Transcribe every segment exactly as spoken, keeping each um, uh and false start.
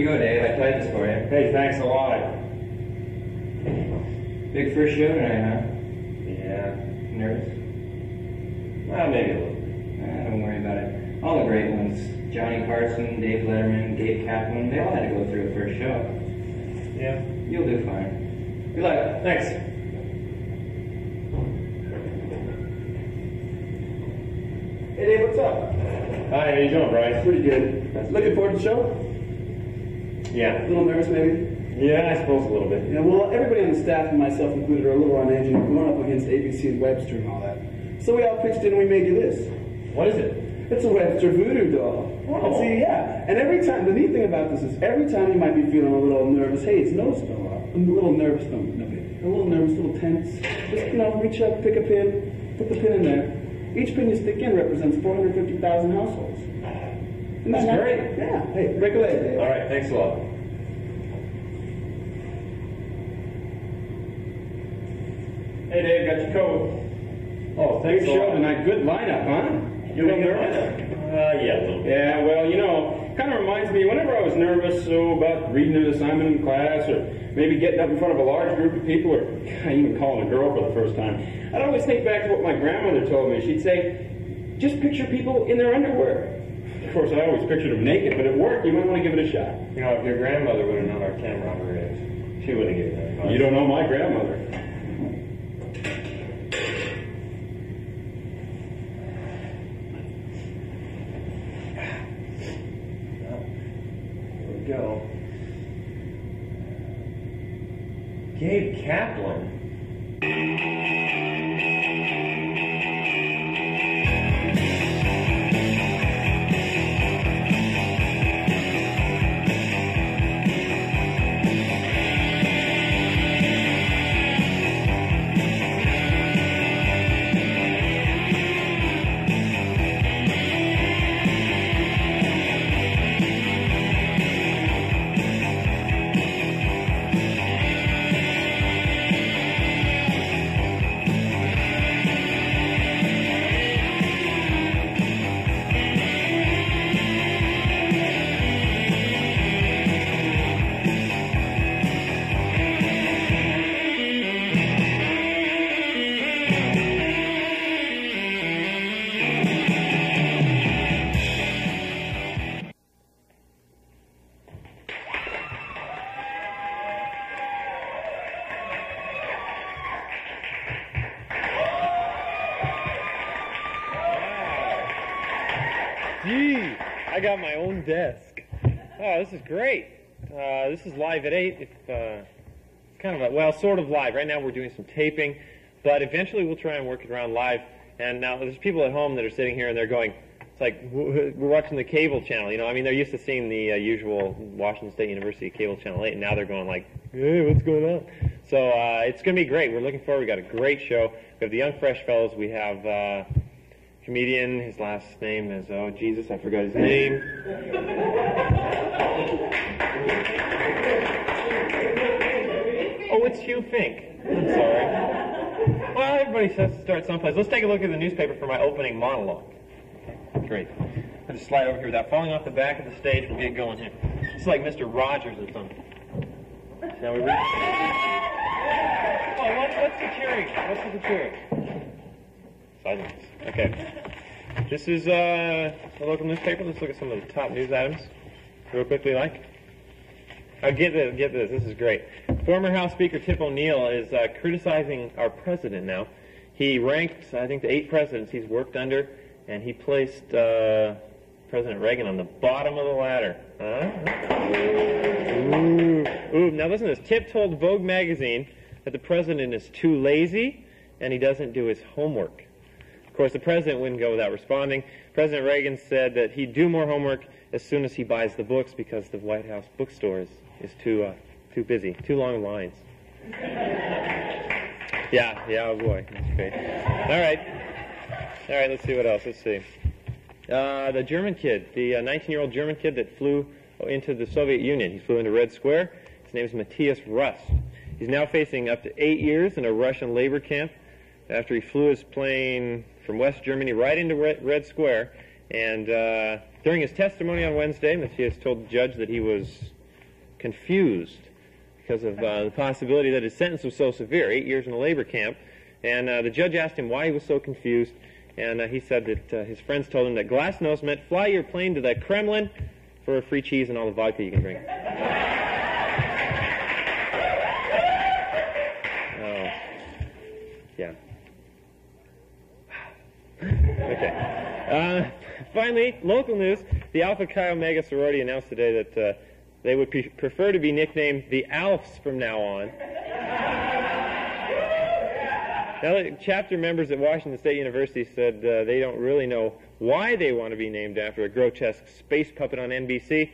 you go, Dave. I tried this for you. Hey, thanks a lot. Big first show tonight, huh? Yeah. Nervous? Well, maybe a little bit. Nah, don't worry about it. All the great ones, Johnny Carson, Dave Letterman, Gabe Kaplan, they all had to go through a first show. Yeah. You'll do fine. Good luck. Thanks. Hey Dave, what's up? Hi, how you doing, Bryce? Pretty good. Looking forward to the show? Yeah. A little nervous, maybe? Yeah, I suppose a little bit. Yeah, well, everybody on the staff, and myself included, are a little on edge, and we're going up against A B C and Webster and all that. So we all pitched in and we made you this. What is it? It's a Webster voodoo doll. Oh. See, yeah. And every time, the neat thing about this is every time you might be feeling a little nervous, hey, it's nose still up. I'm a little nervous, no, no, a little nervous, a little tense. Just, you know, reach up, pick a pin, put the pin in there. Each pin you stick in represents four hundred fifty thousand households. Isn't that great? Yeah. Hey, break a leg, Dave. All right, thanks a lot. Hey, Dave, got your coat. Oh, thanks a lot. Tonight. Good lineup, huh? You a little nervous? Uh, yeah, a little bit. Yeah, well, you know, kind of reminds me, whenever I was nervous so about reading an assignment in class or maybe getting up in front of a large group of people or even calling a girl for the first time, I'd always think back to what my grandmother told me. She'd say, just picture people in their underwear. Of course, I always pictured them naked, but at work, you might want to give it a shot. You know, if your grandmother would have known our camera robber is, she wouldn't have given that advice. You don't know my grandmother. Well, here we go. Gabe Kaplan. This is great. Uh, this is live at eight. If, uh, it's kind of a, well, sort of live. Right now we're doing some taping, but eventually we'll try and work it around live. And now there's people at home that are sitting here and they're going, it's like we're watching the cable channel. You know, I mean, they're used to seeing the uh, usual Washington State University cable channel eight, and now they're going like, hey, what's going on? So uh, it's going to be great. We're looking forward. We've got a great show. We have the Young Fresh Fellows. We have uh, comedian, his last name is, oh, Jesus, I forgot his name. Oh, it's Hugh Fink. I'm sorry. Well, everybody has to start someplace. Let's take a look at the newspaper for my opening monologue. Great. I'll just slide over here without falling off the back of the stage. We'll get going here. It's like Mister Rogers or something. Now we read. Oh, what, what's the cheering? What's the cheering? Silence. Okay. This is uh, the local newspaper. Let's look at some of the top news items. Real quickly, like. Oh, get this, get this, this is great. Former House Speaker Tip O'Neill is uh, criticizing our president now. He ranked, I think, the eight presidents he's worked under, and he placed uh, President Reagan on the bottom of the ladder. Huh? Ooh. Ooh. Now listen to this. Tip told Vogue magazine that the president is too lazy and he doesn't do his homework. Of course, the president wouldn't go without responding. President Reagan said that he'd do more homework as soon as he buys the books, because the White House bookstore is, is too uh, too busy, too long lines. Yeah, yeah, oh boy, that's great. All right, all right, let's see what else, let's see. Uh, the German kid, the uh, nineteen-year-old German kid that flew into the Soviet Union, he flew into Red Square, his name is Matthias Rust. He's now facing up to eight years in a Russian labor camp after he flew his plane from West Germany right into Red, Red Square, and uh, during his testimony on Wednesday, Matthias told the judge that he was confused because of uh, the possibility that his sentence was so severe, eight years in a labor camp. And uh, the judge asked him why he was so confused, and uh, he said that uh, his friends told him that Glasnost meant fly your plane to the Kremlin for free cheese and all the vodka you can drink. Oh, yeah. Okay. Uh, finally, local news. The Alpha Chi Omega sorority announced today that uh, they would pre- prefer to be nicknamed the Alfs from now on. Now, chapter members at Washington State University said uh, they don't really know why they want to be named after a grotesque space puppet on N B C.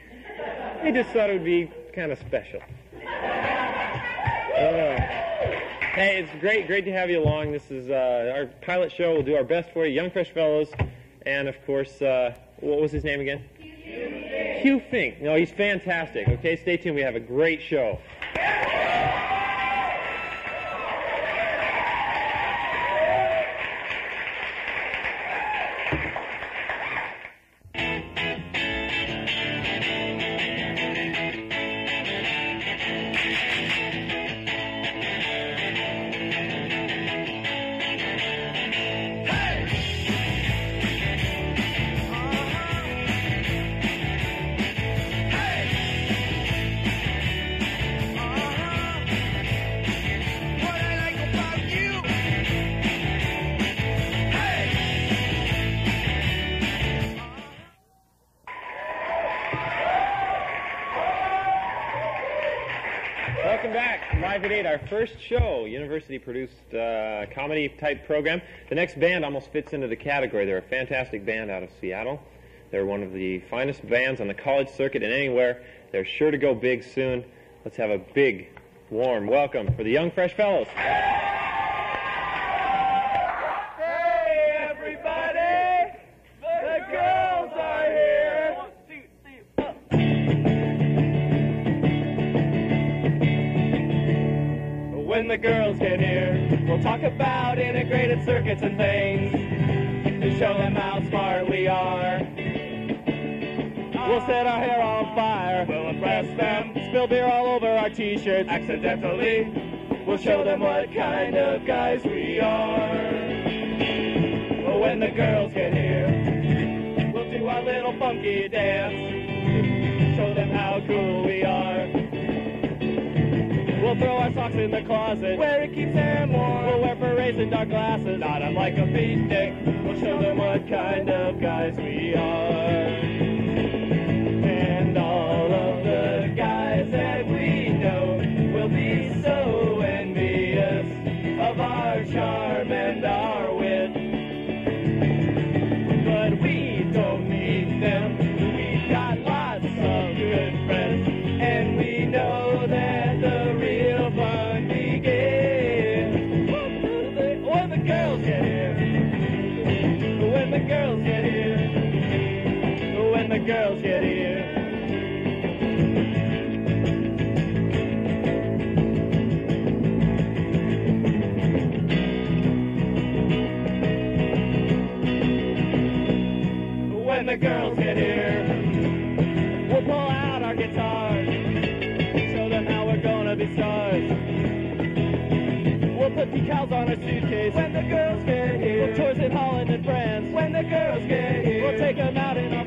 They just thought it would be kind of special. Uh, hey, it's great, great to have you along. This is uh, our pilot show. We'll do our best for you, Young Fresh Fellows, and of course, uh, what was his name again? Hugh Fink. Hugh Fink. No, he's fantastic. Okay, stay tuned. We have a great show. First show, university-produced uh, comedy-type program. The next band almost fits into the category. They're a fantastic band out of Seattle. They're one of the finest bands on the college circuit and anywhere. They're sure to go big soon. Let's have a big, warm welcome for the Young Fresh Fellows. The girls get here, we'll talk about integrated circuits and things to show them how smart we are. We'll set our hair on fire, we'll impress them, spill beer all over our t-shirts accidentally. We'll show them what kind of guys we are. Well, when the girls get here, we'll do our little funky dance, show them how cool we are. We'll throw our socks in the closet, where it keeps them warm. We'll wear berets and dark glasses, not unlike a beat dick. We'll show them what kind of guys we are. And all of the guys that we know will be so envious of our charm and our wit. But we don't need them. We've got lots of good friends, and we know that the girls get here. When the girls get here, we'll pull out our guitars, show them how we're gonna be stars. We'll put decals on our suitcase. When the girls get here, we'll tours in Holland and France. When the girls get here, we'll take them out in our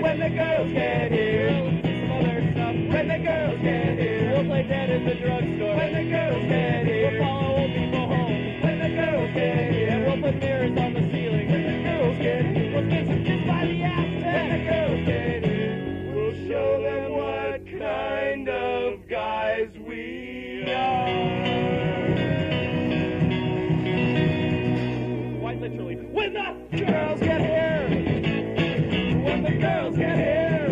when the girls get here, we'll do some other stuff. When the girls get here, we'll play dead in the drugstore. When the girls get here, we'll follow old people home. When the girls get here, we'll put mirrors on the ceiling. When the girls get here, we'll get some kids by the ass. When the girls get here, we'll show them what kind of guys we are. Quite literally, when the girls get here. Girls get here.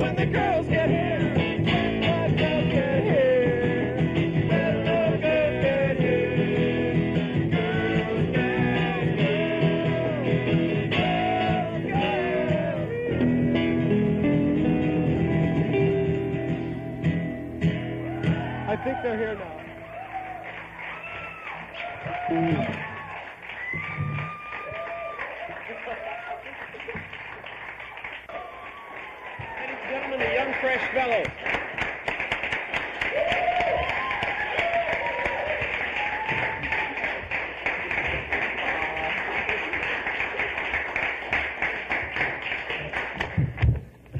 When the girls get here, when the girls get here, when the girls get here, girls get here, girls get here. I think they're here now. Ooh. Fresh fellow.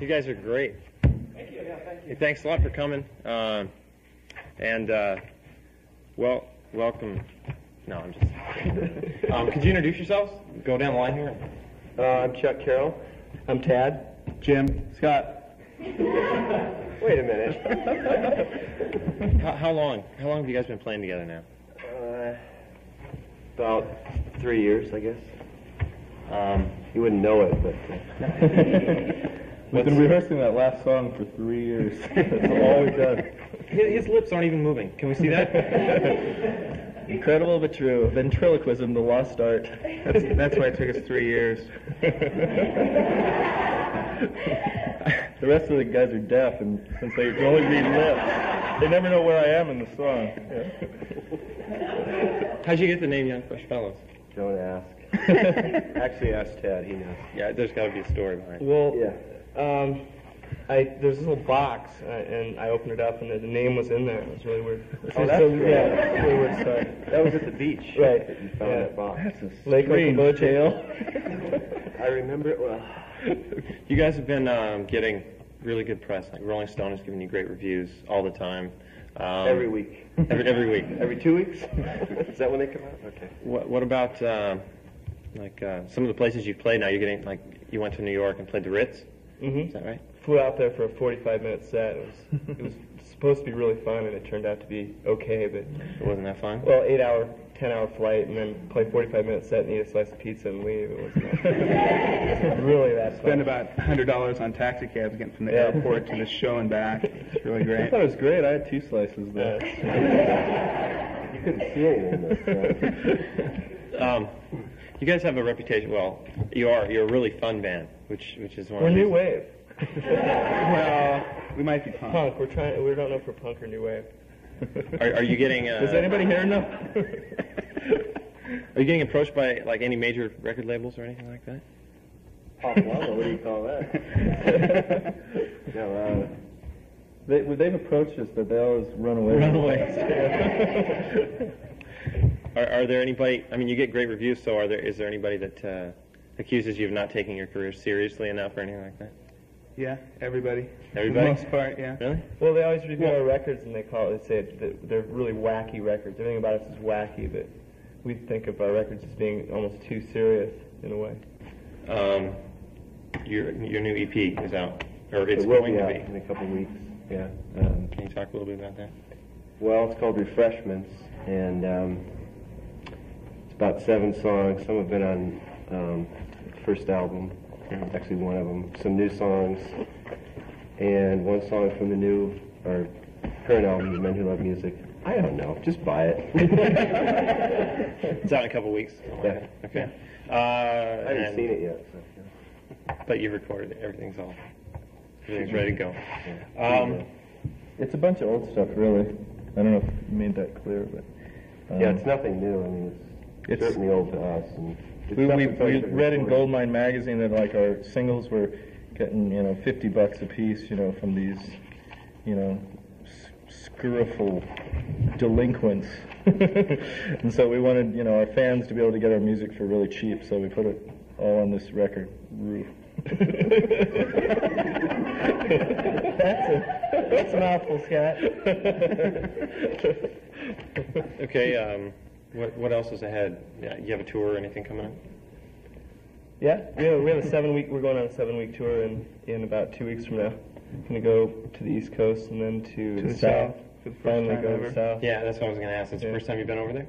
You guys are great. Thank you. Yeah, thank you. Hey, thanks a lot for coming. Uh, and uh, well, welcome. No, I'm just. um, could you introduce yourselves? Go down the line here. Uh, I'm Chuck Carroll. I'm Tad. Jim. Scott. Wait a minute. how, how long? How long have you guys been playing together now? Uh, about three years, I guess. Um, you wouldn't know it, but. Uh, We've been rehearsing that last song for three years. That's all we've done. His lips aren't even moving. Can we see that? Incredible but true. Ventriloquism, the lost art. That's, that's why it took us three years. The rest of the guys are deaf, and since they can only read lips, they never know where I am in the song. How'd you get the name Young Fresh Fellows? Don't ask. Actually, ask Tad. He knows. Yeah, there's got to be a story behind it. Well, yeah. Um, I, there's this little box, uh, and I opened it up, and the, the name was in there. It was really weird. Oh, that's so, yeah, that's really weird. Sorry. That was at the beach. Right. That you found yeah. that box. That's a Lake Okoboji. I remember it well. You guys have been um, getting really good press. Like Rolling Stone has given you great reviews all the time. Um, every week. Every every week. Every two weeks. Is that when they come out? Okay. What What about uh, like uh, some of the places you've played? Now you're getting like you went to New York and played the Ritz. Mm-hmm. Is that right? Flew out there for a forty-five minute set. It was, it was supposed to be really fun, and it turned out to be okay, but... It wasn't that fun? Well, eight hour, ten hour flight, and then play forty-five minute set and eat a slice of pizza and leave. It wasn't that fun. It wasn't really that fun. Spent about one hundred dollars on taxi cabs getting from the yeah. airport to the show and back. It's really great. I thought it was great. I had two slices, though. You couldn't see anything, though. um... You guys have a reputation. Well, you are. You're a really fun band, which which is one. We're of new wave. Well, we might be punk. Punk. We're trying. We don't know if we're punk or new wave. Are, are you getting? Uh, Does anybody here know? Are you getting approached by like any major record labels or anything like that? Pop level. What do you call that? Yeah. Well, they they've approached us, but they always run away. Run away. Are, are there anybody? I mean, you get great reviews. So, are there? Is there anybody that uh, accuses you of not taking your career seriously enough or anything like that? Yeah, everybody. Everybody. For the most part, yeah. Really? Well, they always review yeah. our records, and they call it. They say that they're really wacky records. Everything about us is wacky, but we think of our records as being almost too serious in a way. Um, your your new E P is out, or it's it will going be out to be in a couple weeks. Yeah. Um, Can you talk a little bit about that? Well, it's called Refreshments, and. Um, About seven songs. Some have been on um, first album, actually one of them. Some new songs, and one song from the new or current album, The Men Who Love Music. I don't know. Just buy it. It's out in a couple weeks. Yeah. Okay. Uh, I haven't and, seen it yet. So, yeah. But you've recorded it. Everything's all. Everything's ready to go. Yeah. Um, it's a bunch of old stuff, really. I don't know if you made that clear, but um, yeah, it's nothing new. I mean. It's, It's certainly old to us. And we we, we read in Goldmine magazine that like our singles were getting you know fifty bucks a piece, you know, from these you know scurriful delinquents, and so we wanted you know our fans to be able to get our music for really cheap, so we put it all on this record roof. that's a that's a mouthful, Scott. Okay. Um, What what else is ahead? Yeah, you have a tour or anything coming up? Yeah, we have, we have a seven week. We're going on a seven week tour in in about two weeks from now. Going to go to the East Coast and then to, to the, the South. South. For the first Finally, time go ever. To the South. Yeah, that's what I was going to ask. It's yeah. the first time you've been over there.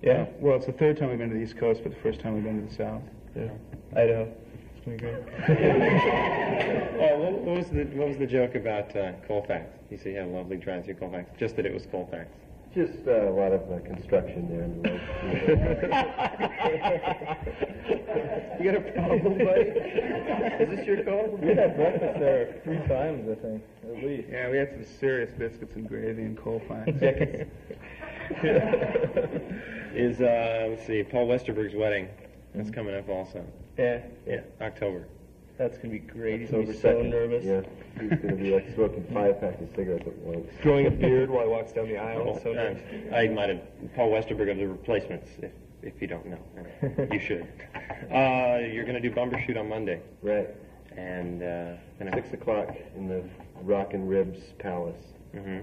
Yeah. Oh. Well, it's the third time we've been to the East Coast, but the first time we've been to the South. Yeah. Idaho. It's been great. Oh, what, what was the what was the joke about uh, Colfax? You said you had a lovely drive through Colfax. Just that it was Colfax. Just uh, a lot of uh, construction there in the lake. You got a problem, buddy? Is this your call? We had breakfast there three times, I think, at least. Yeah, we had some serious biscuits and gravy and coal fines. Is, uh, let's see, Paul Westerberg's wedding. That's coming up also. Yeah. Yeah, October. That's going to be great. He's over so nervous. Yeah, he's going to be like smoking five packs of cigarettes at once. Growing a beard while he walks down the aisle. Oh, so nice. I might have Paul Westerberg of The Replacements, if if you don't know. You should. Uh, you're going to do Bumbershoot on Monday. Right. And uh, six o'clock in the Rock and Ribs Palace. Mm-hmm.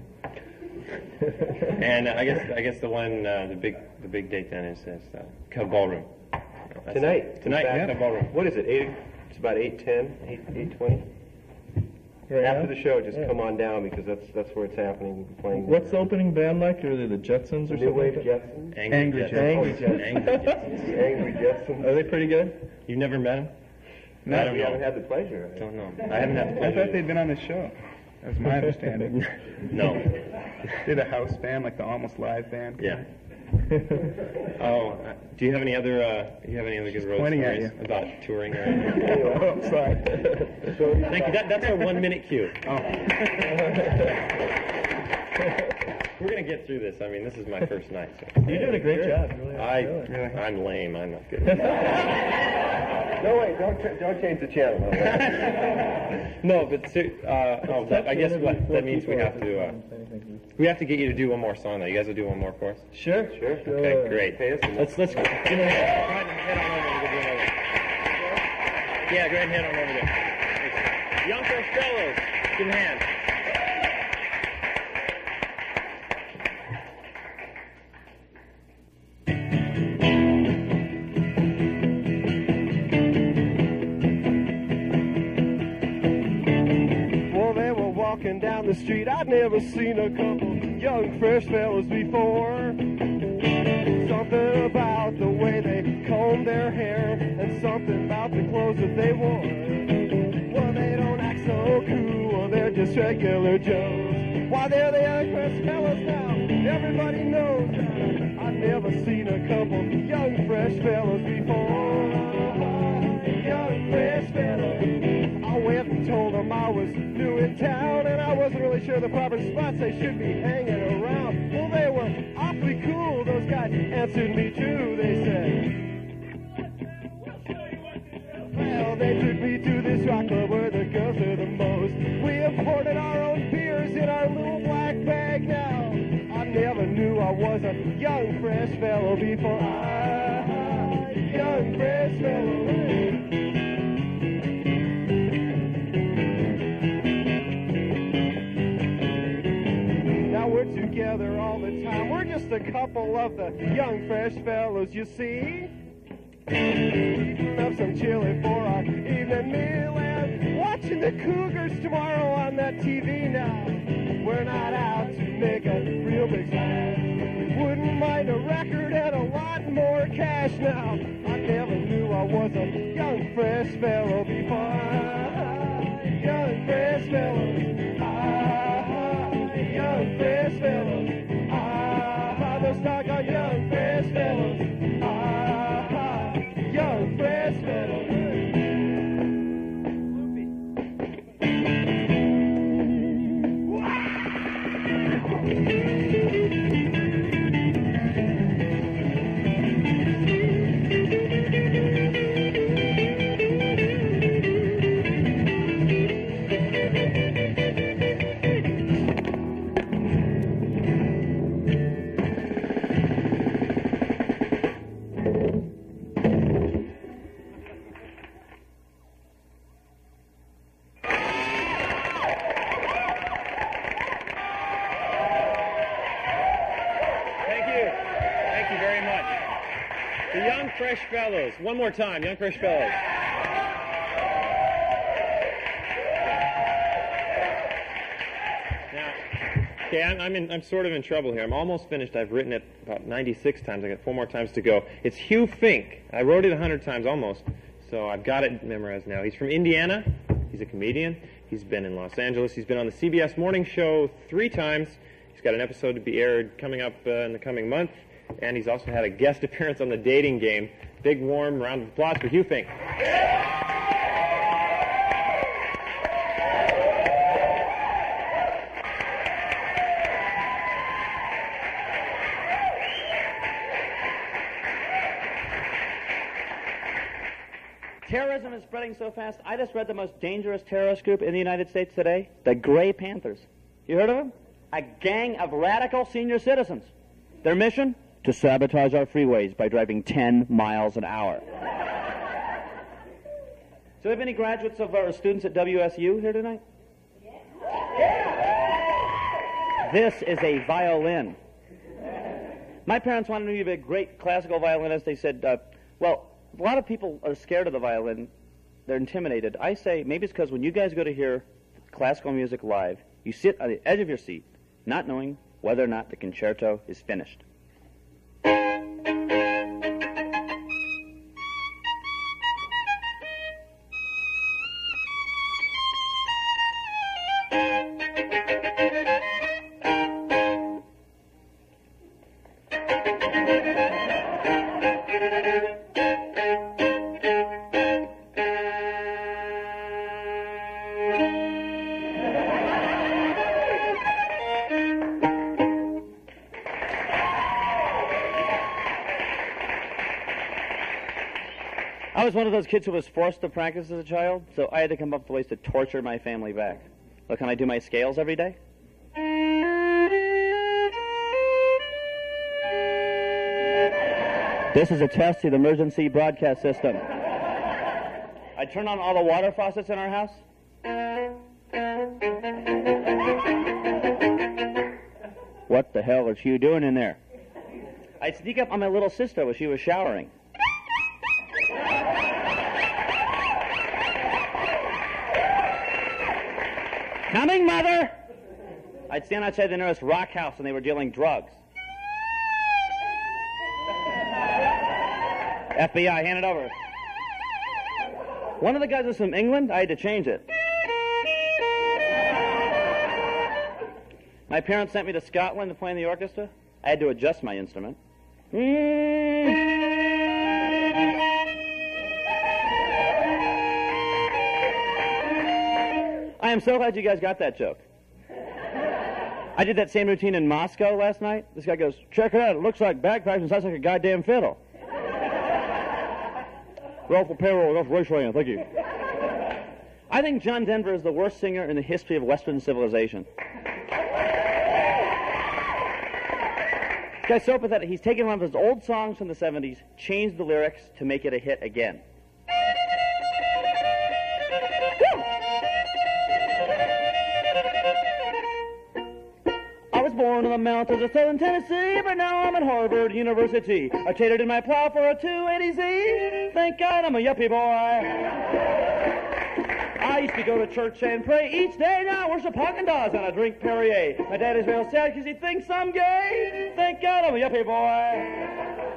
And uh, I guess I guess the one uh, the big the big date then is is uh, Cub Ballroom. That's tonight. It. Tonight. Yeah. Cub Ballroom. What is it? Eight. It's about eight ten, eight eight twenty. Right after the show, just yeah. come on down because that's that's where it's happening. We'll be playing. What's the opening band like? Are they the Jetsons or something? New Wave Jetsons. Angry Jetsons. Angry Jetsons. Are they pretty good? You've never met them? No, I don't we know. haven't had the pleasure. I don't know. I haven't had the pleasure. I thought they'd been on the show. That was my understanding. No. They're the house band, like the Almost Live band. Yeah. Oh, uh, do you have any other? Uh, do you have any other good road stories about touring? Or anything? Oh, sorry. Thank you. That, that's our one-minute cue. Oh. We're gonna get through this. I mean, this is my first night. So. You're doing a great sure. job. Really I, really. I'm lame. I'm not good. No wait, don't ch don't change the channel. No, but uh, oh, that, I guess what that means we have to uh, we have to get you to do one more song. Though you guys will do one more for us. Sure, sure. Okay, great. Let's let's go. Go ahead and head on over there. Yeah, go ahead and head on over there. Young Fresh Fellows, give them a hand. Down the street, I'd never seen a couple young fresh fellas before. Something about the way they combed their hair, and something about the clothes that they wore. Well, they don't act so cool, they're just regular Joes. Why, they're the young fresh fellas now, everybody knows that. I've never seen a couple young fresh fellas before. Young fresh fellas, I went and told them I was new in town, and I wasn't really sure the proper spots they should be hanging around. Well, they were awfully cool. Those guys answered me too. They said, well, they took me to this rock club where the girls are the most. We imported our own beers in our little black bag now. I never knew I was a young fresh fellow before. I, young fresh fellow. Together all the time. We're just a couple of the young fresh fellows, you see. Eating up some chili for our evening meal and watching the Cougars tomorrow on that T V now. We're not out to make a real big sound. We wouldn't mind a record and a lot more cash now. I never knew I was a young fresh fellow before. I, young fresh fellow. I, young fresh fellows, ah, those dogs are young fresh fellows, ah, young fresh fellows. Fellows, one more time, young fresh fellows. Now, okay, I'm, I'm in. I'm sort of in trouble here. I'm almost finished. I've written it about ninety-six times. I got four more times to go. It's Hugh Fink. I wrote it one hundred times almost, so I've got it memorized now. He's from Indiana. He's a comedian. He's been in Los Angeles. He's been on the C B S Morning Show three times. He's got an episode to be aired coming up uh, in the coming month. And he's also had a guest appearance on The Dating Game. Big warm round of applause for Hugh Fink. Terrorism is spreading so fast. I just read the most dangerous terrorist group in the United States today, the Gray Panthers. You heard of them? A gang of radical senior citizens. Their mission? To sabotage our freeways by driving ten miles an hour. Do we have any graduates of our students at W S U here tonight? Yeah. Yeah. This is a violin. My parents wanted me to be a great classical violinist. They said, uh, well, a lot of people are scared of the violin. They're intimidated. I say, maybe it's because when you guys go to hear classical music live, you sit on the edge of your seat, not knowing whether or not the concerto is finished. I was one of those kids who was forced to practice as a child, so I had to come up with ways to torture my family back. Well, can I do my scales every day? This is a test to the emergency broadcast system. I turn on all the water faucets in our house. What the hell is Hugh doing in there? I'd sneak up on my little sister when she was showering. Coming, mother! I'd stand outside the nearest rock house and they were dealing drugs. F B I, hand it over. One of the guys was from England. I had to change it. My parents sent me to Scotland to play in the orchestra. I had to adjust my instrument. I am so glad you guys got that joke. I did that same routine in Moscow last night. This guy goes, check it out. It looks like bagpipes and sounds like a goddamn fiddle. Roll for payroll. Roll for race land. Thank you. I think John Denver is the worst singer in the history of Western civilization. This guy's so pathetic. He's taken one of his old songs from the seventies, changed the lyrics to make it a hit again. Born in the mountains of southern Tennessee, but now I'm at Harvard University. I catered in my plow for a two eighty Z. Thank God I'm a yuppie boy. I used to go to church and pray each day. Now I worship Haagen-Dazs and I drink Perrier. My dad is real sad because he thinks I'm gay. Thank God I'm a yuppie boy.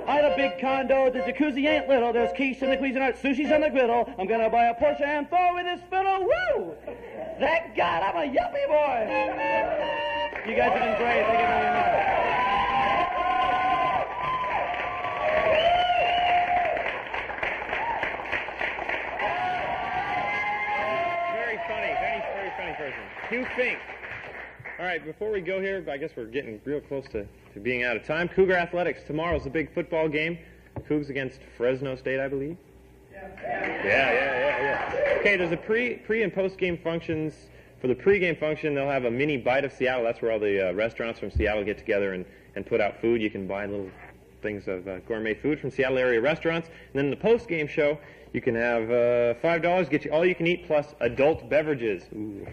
I had a big condo. The jacuzzi ain't little. There's quiche in the Cuisinart, sushi's on the griddle. I'm gonna buy a Porsche and throw in this fiddle. Woo! Thank God I'm a yuppie boy. You guys have been great. Thank you very much. Very funny. Very, very funny person. Hugh Fink. All right, before we go here, I guess we're getting real close to, to being out of time. Cougar Athletics. Tomorrow's the big football game. Cougs against Fresno State, I believe. Yeah, yeah, yeah, yeah. yeah. Okay, there's a pre, pre and post-game functions. For the pregame function, they'll have a mini bite of Seattle. That's where all the uh, restaurants from Seattle get together and, and put out food. You can buy little things of uh, gourmet food from Seattle area restaurants. And then in the postgame show, you can have uh, five dollars, get you all you can eat plus adult beverages. Ooh.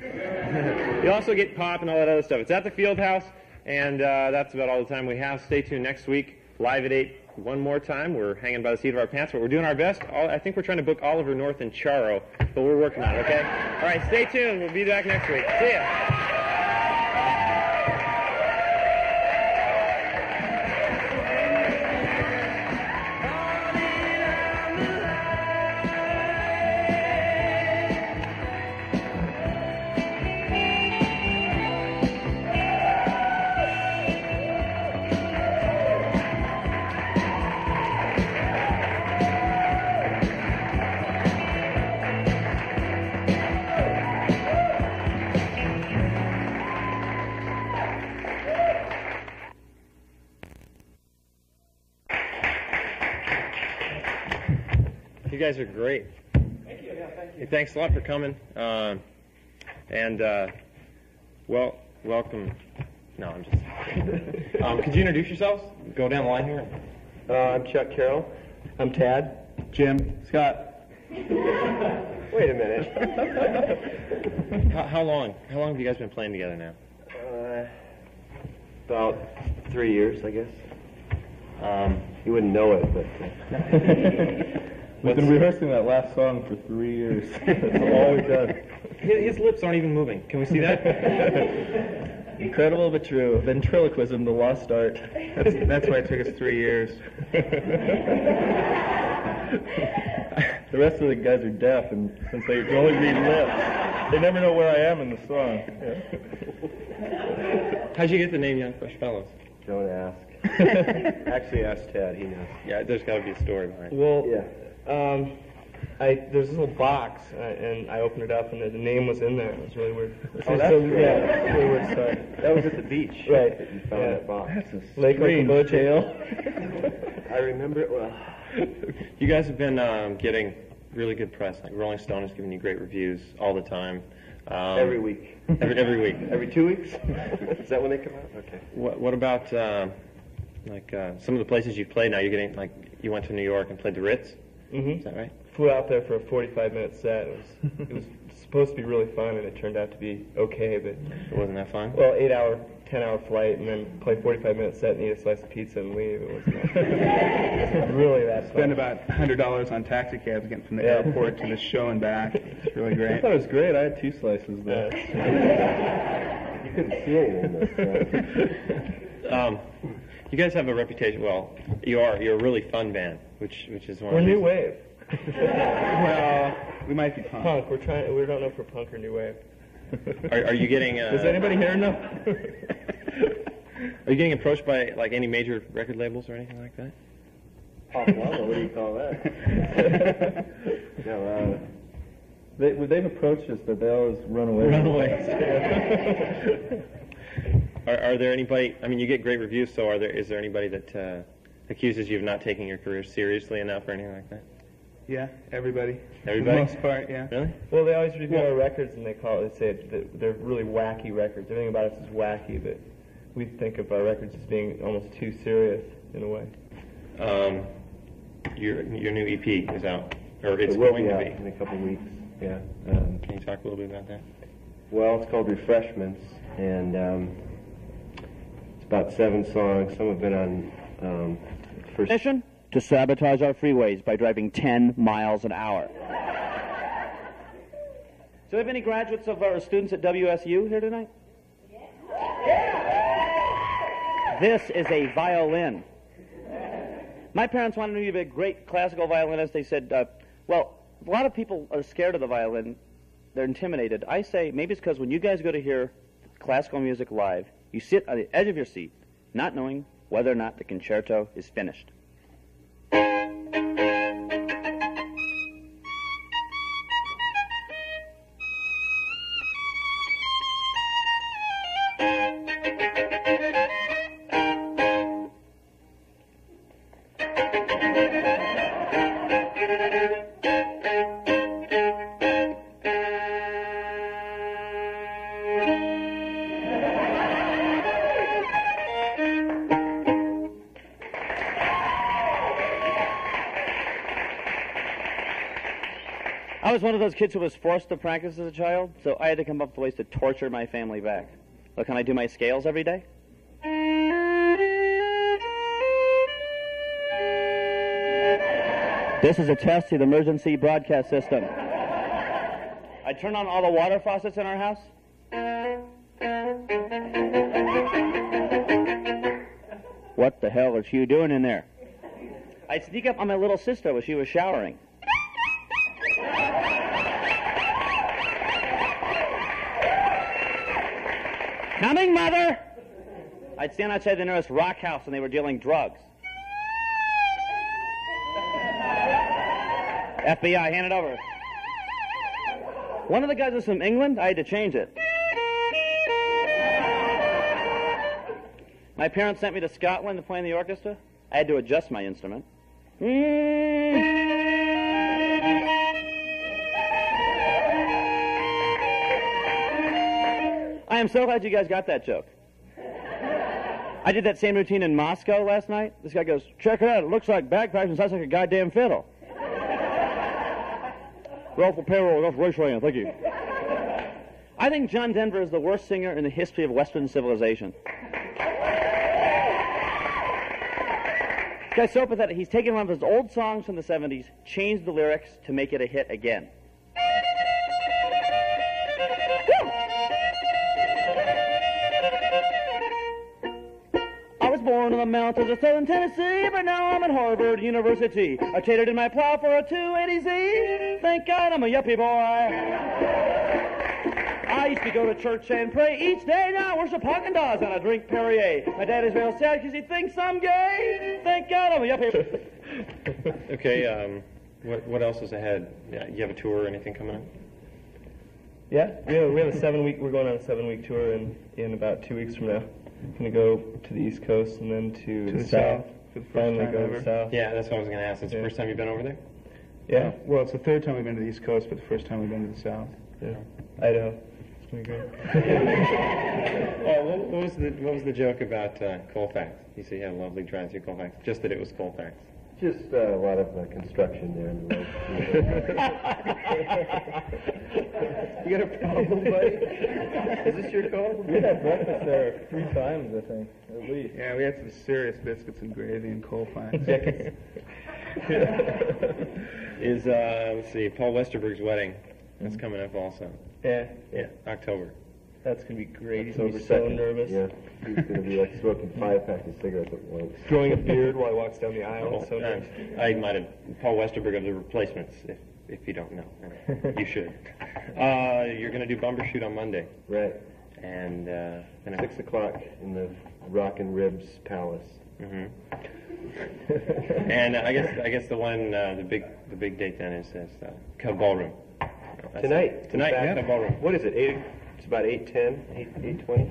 You also get pop and all that other stuff. It's at the Field House, and uh, that's about all the time we have. Stay tuned next week, live at eight one more time. We're hanging by the seat of our pants, but we're doing our best. All, I think we're trying to book Oliver North and Charo, but we're working on it, okay? All right, stay tuned. We'll be back next week. See ya. You guys are great. Thank you. Yeah, thank you. Thanks a lot for coming. Uh, and uh, well, welcome. No, I'm just. um, could you introduce yourselves? Go down the line here. Uh, I'm Chuck Carroll. I'm Tad. Jim. Scott. Wait a minute. how, how long? How long have you guys been playing together now? Uh, about three years, I guess. Um, you wouldn't know it, but. Uh, We've been rehearsing that last song for three years. That's all we've done. His lips aren't even moving. Can we see that? Incredible but true. Ventriloquism, the lost art. That's, that's why it took us three years. The rest of the guys are deaf, and since they only read lips, they never know where I am in the song. How'd you get the name Young Fresh Fellows? Don't ask. Actually, ask Tad. He knows. Yeah, there's got to be a story behind it. Well, yeah. Um, I, there's this little box, uh, and I opened it up, and the, the name was in there. It was really weird. Oh, that's so, yeah, that's really weird. Sorry. That was at the beach. Right. That you found yeah. that box. That's a Lake Okoboche. I remember it well. You guys have been um, getting really good press. Like Rolling Stone has given you great reviews all the time. Um, every week. Every every week. Every two weeks. Is that when they come out? Okay. What What about uh, like uh, some of the places you've played? Now you're getting like you went to New York and played the Ritz. Mm-hmm. Is that right? Flew out there for a forty-five minute set. It was, it was supposed to be really fun, and it turned out to be okay, but... It wasn't that fun? Well, eight hour, ten hour flight, and then play forty-five minute set and eat a slice of pizza and leave. It wasn't that fun. It wasn't really that fun. Spend about one hundred dollars on taxi cabs getting from the yeah. airport to the show and back. It's really great. I thought it was great. I had two slices, though. You couldn't see anything, though. Um... You guys have a reputation. Well, you are. You're a really fun band, which which is one. We're of new wave. Well, we might be punk. Punk. We're trying. We don't know if we're punk or new wave. Are, are you getting? Uh, Does anybody here know? Are you getting approached by like any major record labels or anything like that? Pop level. What do you call that? Yeah, well, they they've approached us, but they always run away. Run away. Are, are there anybody, I mean, you get great reviews, so are there? Is there anybody that uh, accuses you of not taking your career seriously enough or anything like that? Yeah, everybody. Everybody? For the most part, yeah. Really? Well, they always review yeah. our records, and they call it, they say that they're really wacky records. Everything about us is wacky, but we think of our records as being almost too serious, in a way. Um, your your new E P is out, or it's it will going be to be. In a couple weeks, yeah. Um, Can you talk a little bit about that? Well, it's called Refreshments, and... Um, about seven songs. Some have been on um, first mission to sabotage our freeways by driving ten miles an hour. Do we have any graduates of our students at W S U here tonight? Yeah. Yeah. This is a violin. My parents wanted me to be a great classical violinist. They said, uh, well, a lot of people are scared of the violin. They're intimidated. I say, maybe it's because when you guys go to hear classical music live, you sit on the edge of your seat, not knowing whether or not the concerto is finished. I was one of those kids who was forced to practice as a child, so I had to come up with ways to torture my family back. Like, can I do my scales every day? This is a test to the emergency broadcast system. I turned on all the water faucets in our house. What the hell is Hugh doing in there? I'd sneak up on my little sister when she was showering. Coming, mother! I'd stand outside the nearest rock house and they were dealing drugs. F B I, hand it over. One of the guys was from England. I had to change it. My parents sent me to Scotland to play in the orchestra. I had to adjust my instrument. I'm so glad you guys got that joke. I did that same routine in Moscow last night. This guy goes, check it out. It looks like bagpipes and sounds like a goddamn fiddle. Well, for payroll, enough race land. Thank you. I think John Denver is the worst singer in the history of Western civilization. This guy's so pathetic. He's taken one of his old songs from the seventies, changed the lyrics to make it a hit again. Born in the mountains of southern Tennessee, but now I'm at Harvard University. I catered in my plow for a two eighty Z. Thank God I'm a yuppie boy. I used to go to church and pray each day. Now I worship Haagen-Dazs and I drink Perrier. My dad is real sad because he thinks I'm gay. Thank God I'm a yuppie. Okay, um, what, what else is ahead? Yeah, you have a tour or anything coming up? Yeah, we have, we have a seven-week, we're going on a seven-week tour in, in about two weeks from now. I'm going to go to the East Coast and then to, to the, the South. South. For the Finally go to the South. Yeah, that's what I was going to ask. It's yeah. the first time you've been over there? Yeah. Oh. Well, it's the third time we've been to the East Coast, but the first time we've been to the South. Yeah. Idaho. It's going to be great. Well, what, what, was the, what was the joke about uh, Colfax? You said you had a lovely drive through Colfax. Just that it was Colfax. Just uh, a lot of uh, construction there. In the you got a problem, buddy? Is this your call? We had breakfast there three times, I think, at least. Yeah, we had some serious biscuits and gravy and coal fines. Is, uh, let's see, Paul Westerberg's wedding. That's mm-hmm. coming up also. Yeah. Yeah, October. That's going to be great. He's going to be so nervous. Yeah. He's going to be like smoking five packs of cigarettes at once. Growing a beard while he walks down the aisle. Oh, so uh, I might have. Paul Westerberg of The Replacements, if, if you don't know. You should. Uh, you're going to do Bumbershoot on Monday. Right. And uh, you know. Six o'clock in the Rock and Ribs Palace. Mm-hmm. And uh, I guess I guess the one, uh, the big the big date then is this, uh, Cub Ballroom. That's tonight. It. Tonight, yeah. Cub Ballroom. What is it, eight? It's about eight ten, eight twenty.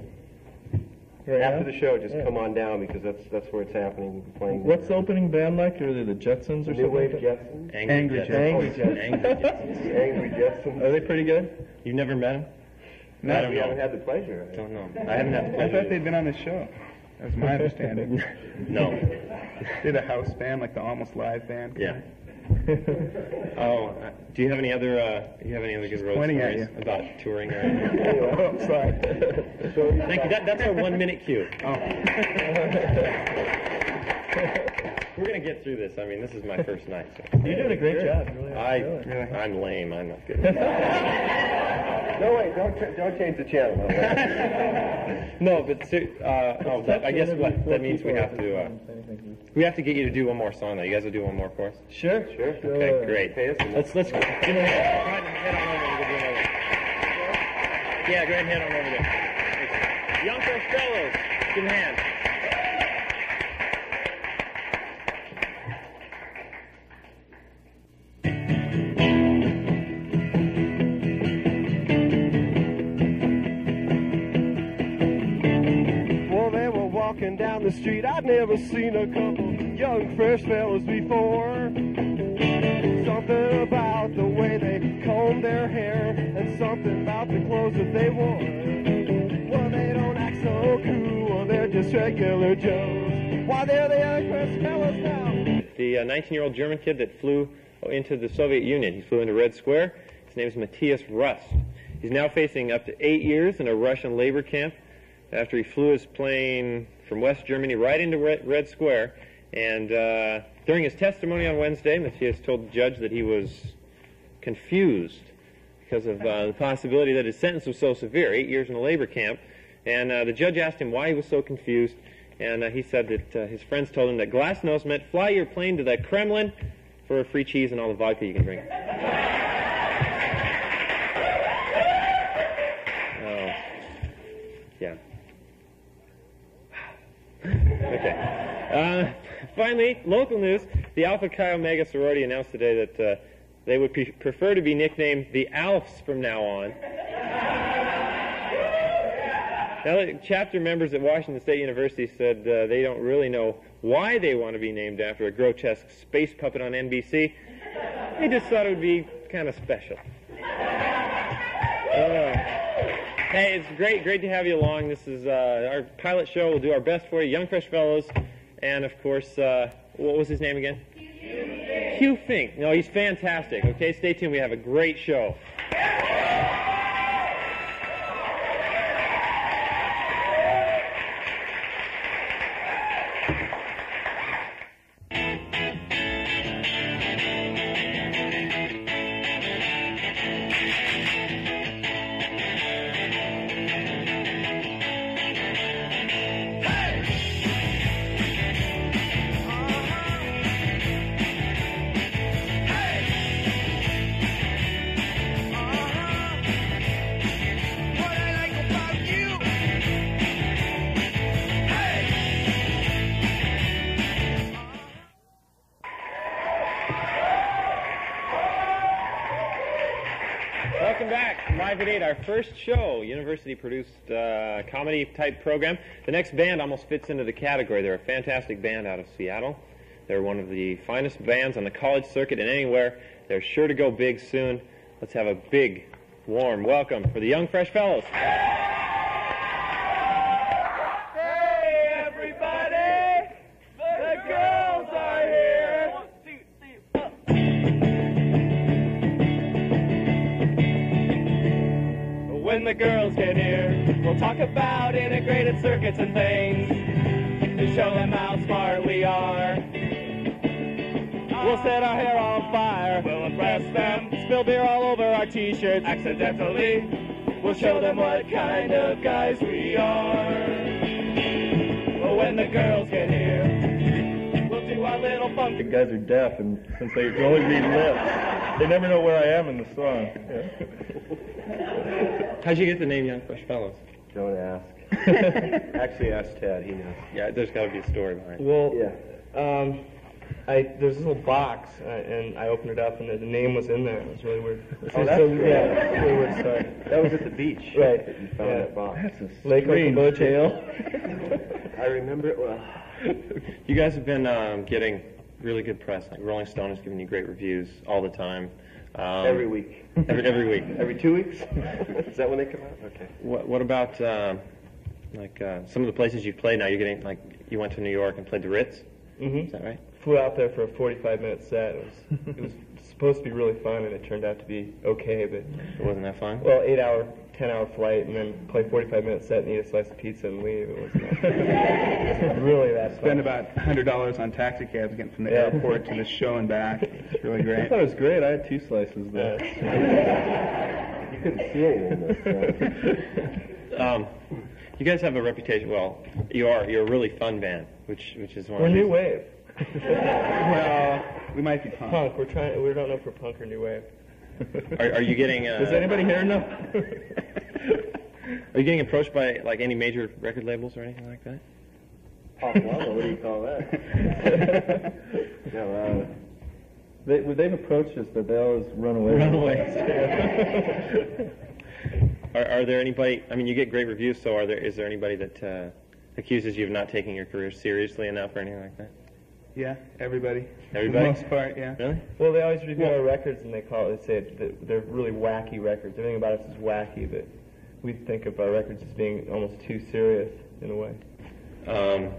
Yeah, after the show, just yeah. come on down because that's that's where it's happening. We'll be playing. What's the opening band like? Are they the Jetsons or New something? New Wave like Jetsons. Angry, Angry Jetsons. Jetsons. Angry Jetsons. Angry Jetsons. Are they pretty good? You've never met them? No, I don't we know. haven't had the pleasure. I don't know. I haven't had the pleasure. I thought they'd been on this show. That was my understanding. No. They're the house band, like the Almost Live band. Yeah. Oh, uh, do you have any other? Uh, do you have any other She's good road stories about touring? Or anything? Oh, I'm sorry. Thank you. That, that's our one-minute cue. Oh. We're gonna get through this. I mean, this is my first night. So. You're doing a great sure. job. Really, I, really. I'm lame. I'm not good. No wait, don't ch don't change the channel. No, but uh, oh, that, I guess what that means we have to. Uh, We have to get you to do one more song, though. You guys will do one more for us? Sure. Sure. Okay, uh, great. Pay us let's, let's go. Go ahead and head on over to the dinner. Yeah, go ahead and head on over there. Young Fresh Fellows, give them a hand. Down the street, I'd never seen a couple young fresh fellas before. Something about the way they combed their hair, and something about the clothes that they wore. Well, they don't act so cool, they're just regular Joes. Why, they're the young fresh fellas now. The uh, nineteen-year-old German kid that flew into the Soviet Union, he flew into Red Square. His name is Matthias Rust. He's now facing up to eight years in a Russian labor camp after he flew his plane from West Germany right into Red Square. And uh, during his testimony on Wednesday, Matthias told the judge that he was confused because of uh, the possibility that his sentence was so severe, eight years in a labor camp. And uh, the judge asked him why he was so confused, and uh, he said that uh, his friends told him that Glasnost meant fly your plane to the Kremlin for free cheese and all the vodka you can drink. Oh, yeah. Okay. Uh, finally, local news. The Alpha Chi Omega sorority announced today that uh, they would pre prefer to be nicknamed the Alfs from now on. Now, chapter members at Washington State University said uh, they don't really know why they want to be named after a grotesque space puppet on N B C. They just thought it would be kind of special. Uh, Hey, it's great, great to have you along. This is uh, our pilot show. We'll do our best for you, Young Fresh Fellows, and of course, uh, what was his name again? Hugh Fink. Hugh Fink. No, he's fantastic. Okay, stay tuned. We have a great show. Our first show, university-produced uh, comedy-type program. The next band almost fits into the category. They're a fantastic band out of Seattle. They're one of the finest bands on the college circuit and anywhere. They're sure to go big soon. Let's have a big, warm welcome for the Young Fresh Fellows. Hey, everybody! The girls are here! One, two, three, up! When the girls get here, we'll talk about integrated circuits and things and show them how smart we are. We'll set our hair on fire, we'll impress them, spill beer all over our t-shirts accidentally. We'll show them what kind of guys we are. When the girls get here, we'll do our little funk. The guys are deaf, and since they only read lips, they never know where I am in the song. Yeah. How'd you get the name Young Fresh Fellows? Don't ask. Actually, ask Ted. He knows. Yeah, there's got to be a story behind it. Well, yeah. um, I, there's a little box, uh, and I opened it up, and the name was in there. It was really weird. Oh, that's so, great. Yeah, that's really weird story. That was at the beach. Right. That you found yeah. that box. That's a Lake Okoboche Ale. I remember it well. You guys have been um, getting really good press. Like Rolling Stone has given you great reviews all the time. Um, every week. Every, every week. Every two weeks? Is that when they come out? Okay. What, what about um, like uh, some of the places you've played now? You're getting, like, you went to New York and played the Ritz? Mm-hmm. Is that right? Flew out there for a forty-five minute set. It was, it was supposed to be really fun, and it turned out to be okay, but... It wasn't that fun? Well, eight hour, ten hour flight, and then play forty-five minute set and eat a slice of pizza and leave. It wasn't that fun. It was really that fun. Spend about one hundred dollars on taxi cabs getting from the yeah. airport to the show and back. It's really great. I thought it was great. I had two slices there. Yeah. You couldn't see anything. So. Um, you guys have a reputation. Well, you are. You're a really fun band, which which is one. We're of new wave. Well, we might be punk. Punk. We're trying. We don't know if we're punk or new wave. Are, are you getting? Uh, Does anybody here know? Are you getting approached by like any major record labels or anything like that? Pop level, what do you call that? Yeah, well, they, well, they've approached us, but they always run away. Run away. are, are there anybody? I mean, you get great reviews, so are there? Is there anybody that uh, accuses you of not taking your career seriously enough or anything like that? Yeah, everybody. Everybody? For the most part, yeah. Really? Well, they always review yeah. our records, and they call it, they say it, they're really wacky records. Everything about us is wacky, but we think of our records as being almost too serious, in a way. Um,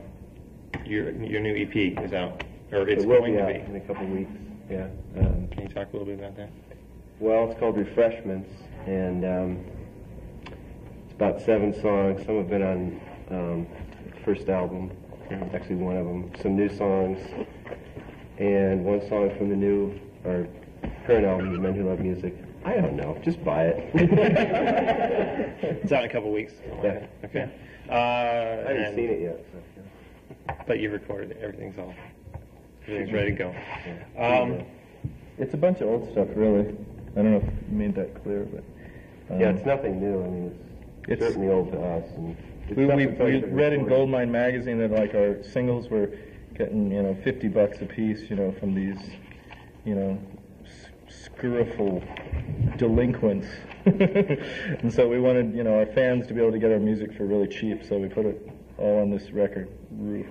your your new E P is out, or it's it will going be to out be. In a couple weeks, yeah. Um, Can you talk a little bit about that? Well, it's called Refreshments, and um, it's about seven songs. Some have been on um, the first album. Actually, one of them. Some new songs, and one song from the new or current album, "Men Who Love Music." I don't know. Just buy it. It's out in a couple weeks. Yeah. Okay. Uh, I haven't seen it yet. So. But you recorded it. Everything's all. Everything's ready to go. Um, it's a bunch of old stuff, really. I don't know if you made that clear, but um, yeah, it's nothing new. I mean, it's, it's certainly old to us. And, We, we, we read in Goldmine magazine that like our singles were getting, you know, fifty bucks a piece, you know, from these, you know, scurriful delinquents. And so we wanted, you know, our fans to be able to get our music for really cheap, so we put it all on this record roof.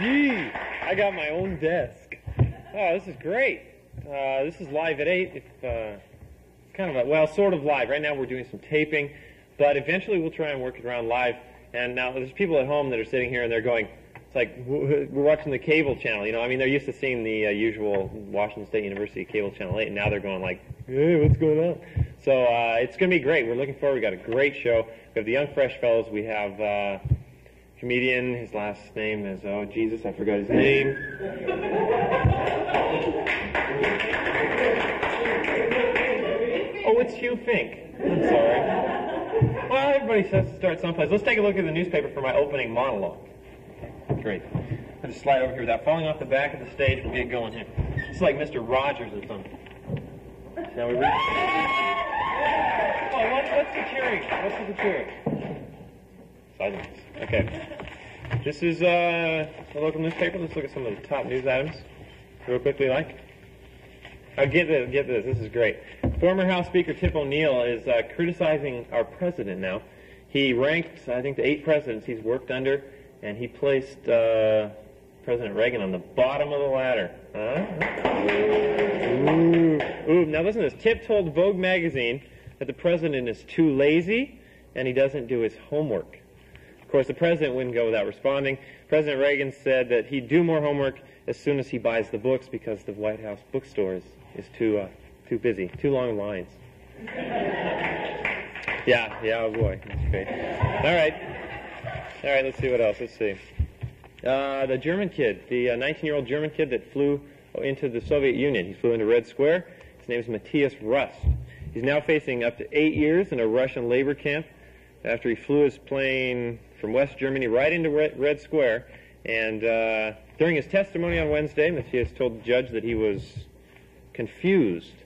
Gee, I got my own desk. Oh, this is great. Uh, this is live at eight. If, uh, it's kind of a, well, sort of live. Right now we're doing some taping, but eventually we'll try and work it around live. And now there's people at home that are sitting here and they're going, it's like we're watching the cable channel. You know, I mean, they're used to seeing the uh, usual Washington State University cable channel eight, and now they're going like, hey, what's going on? So uh, it's going to be great. We're looking forward. We've got a great show. We have the Young Fresh Fellows. We have... Uh, comedian, his last name is, oh, Jesus, I forgot his name. Oh, it's Hugh Fink. I'm sorry. Well, everybody has to start someplace. Let's take a look at the newspaper for my opening monologue. Great. I'll just slide over here without falling off the back of the stage. We'll get going here. It's like Mister Rogers or something. Now we read. Oh, what, what's the cheering? What's the cheering? Silence. Okay. This is uh, a local newspaper. Let's look at some of the top news items real quickly, like. Uh, get this, get this. This is great. Former House Speaker Tip O'Neill is uh, criticizing our president now. He ranked, I think, the eight presidents he's worked under, and he placed uh, President Reagan on the bottom of the ladder. Huh? Ooh. Ooh. Now listen to this. Tip told Vogue magazine that the president is too lazy and he doesn't do his homework. Of course, the president wouldn't go without responding. President Reagan said that he'd do more homework as soon as he buys the books because the White House bookstore is, is too uh, too busy, too long lines. Yeah, yeah, oh boy, that's great. All right, all right, let's see what else, let's see. Uh, the German kid, the nineteen-year-old uh, German kid that flew into the Soviet Union. He flew into Red Square. His name is Matthias Rust. He's now facing up to eight years in a Russian labor camp after he flew his plane from West Germany right into Red Square. And uh, during his testimony on Wednesday, Matthias told the judge that he was confused